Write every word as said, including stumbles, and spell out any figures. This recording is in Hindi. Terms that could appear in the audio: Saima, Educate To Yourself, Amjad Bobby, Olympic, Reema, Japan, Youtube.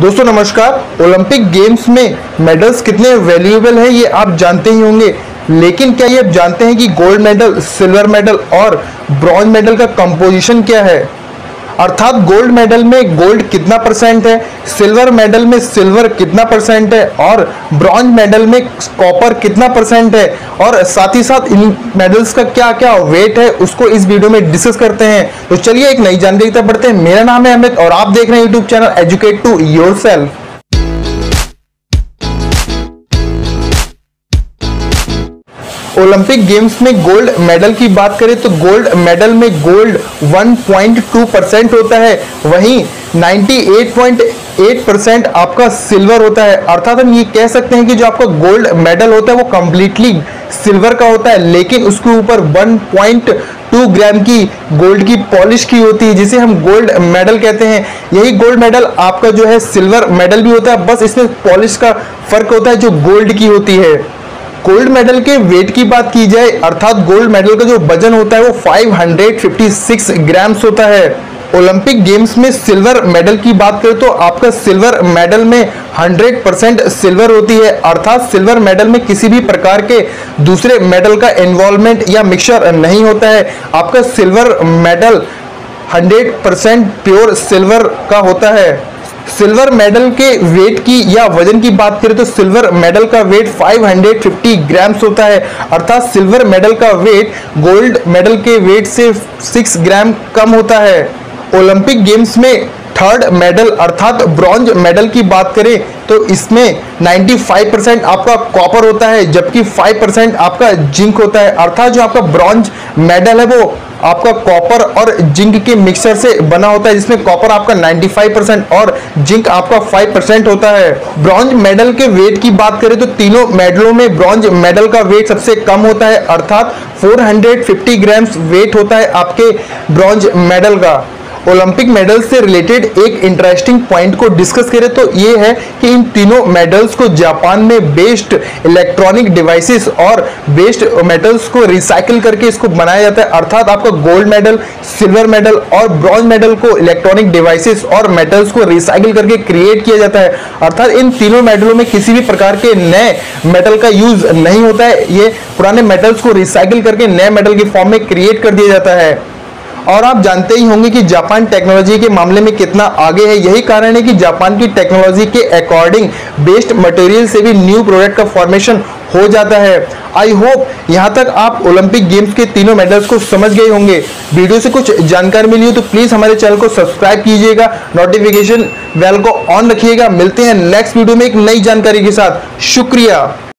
दोस्तों नमस्कार। ओलंपिक गेम्स में मेडल्स कितने वैल्यूएबल हैं ये आप जानते ही होंगे, लेकिन क्या ये आप जानते हैं कि गोल्ड मेडल, सिल्वर मेडल और ब्रॉन्ज मेडल का कंपोजिशन क्या है? अर्थात गोल्ड मेडल में गोल्ड कितना परसेंट है, सिल्वर मेडल में सिल्वर कितना परसेंट है और ब्रॉन्ज मेडल में कॉपर कितना परसेंट है, और साथ ही साथ इन मेडल्स का क्या क्या वेट है उसको इस वीडियो में डिस्कस करते हैं। तो चलिए एक नई जानकारी तक बढ़ते हैं। मेरा नाम है अमित और आप देख रहे हैं YouTube channel educate to yourself. Olympic games में गोल्ड मेडल की बात करें तो गोल्ड मेडल में gold one point two percent होता है, वहीं अट्ठानवे पॉइंट आठ परसेंट आपका सिल्वर होता है। अर्थात हम ये कह सकते हैं कि जो आपका गोल्ड मेडल होता है वो कम्प्लीटली सिल्वर का होता है, लेकिन उसके ऊपर वन पॉइंट टू ग्राम की गोल्ड की पॉलिश की होती है जिसे हम गोल्ड मेडल कहते हैं। यही गोल्ड मेडल आपका जो है सिल्वर मेडल भी होता है, बस इसमें पॉलिश का फर्क होता है जो गोल्ड की होती है। गोल्ड मेडल के वेट की बात की जाए अर्थात गोल्ड मेडल का जो वजन होता है वो पाँच सौ छप्पन ग्राम्स होता है। ओलंपिक गेम्स में सिल्वर मेडल की बात करें तो आपका सिल्वर मेडल में हंड्रेड परसेंट सिल्वर होती है, अर्थात सिल्वर मेडल में किसी भी प्रकार के दूसरे मेडल का इन्वॉल्वमेंट या मिक्सचर नहीं होता है। आपका silver medal hundred percent pure silver का होता है। सिल्वर मेडल के वेट की या वजन की बात करें तो सिल्वर मेडल का वेट पाँच सौ पचास ग्राम्स होता है, अर्थात सिल्वर मेडल का वेट गोल्ड मेडल के वेट से छह ग्राम कम होता है। ओलंपिक गेम्स में थर्ड मेडल अर्थात ब्रॉन्ज मेडल की बात करें तो इसमें पचानवे परसेंट आपका कॉपर होता है जबकि पाँच परसेंट आपका जिंक होता है। अर्थात जो आपका ब्रॉन्ज मेडल है वो आपका कॉपर और जिंक के मिक्सचर से बना होता है, जिसमें कॉपर आपका पचानवे परसेंट और जिंक आपका पाँच परसेंट होता है। ब्रॉन्ज मेडल के वेट की बात करें तो तीनों मेडलों में ब्रॉन्ज मेडल का वेट सबसे कम होता है, अर्थात चार सौ पचास ग्राम्स वेट होता है आपके ब्रॉन्ज मेडल का। ओलंपिक मेडल से रिलेटेड एक इंटरेस्टिंग पॉइंट को डिस्कस करें तो ये है कि इन तीनों मेडल्स को जापान में बेस्ट इलेक्ट्रॉनिक डिवाइसेस और बेस्ट मेटल्स को रिसाइकिल करके इसको बनाया जाता है। अर्थात आपका गोल्ड मेडल, सिल्वर मेडल और ब्रॉन्ज मेडल को इलेक्ट्रॉनिक डिवाइसेस और मेटल्स को रिसाइकिल करके क्रिएट किया जाता है। अर्थात इन तीनों मेडलों में किसी भी प्रकार के नए मेटल का यूज नहीं होता है, ये पुराने मेटल्स को रिसाइकिल करके नए मेटल के फॉर्म में क्रिएट कर दिया जाता है। और आप जानते ही होंगे कि जापान टेक्नोलॉजी के मामले में कितना आगे है। यही कारण है कि जापान की टेक्नोलॉजी के अकॉर्डिंग बेस्ट मटेरियल से भी न्यू प्रोडक्ट का फॉर्मेशन हो जाता है। आई होप यहाँ तक आप ओलंपिक गेम्स के तीनों मेडल्स को समझ गए होंगे। वीडियो से कुछ जानकारी मिली हो तो प्लीज़ हमारे चैनल को सब्सक्राइब कीजिएगा, नोटिफिकेशन बेल को ऑन रखिएगा। मिलते हैं नेक्स्ट वीडियो में एक नई जानकारी के साथ। शुक्रिया।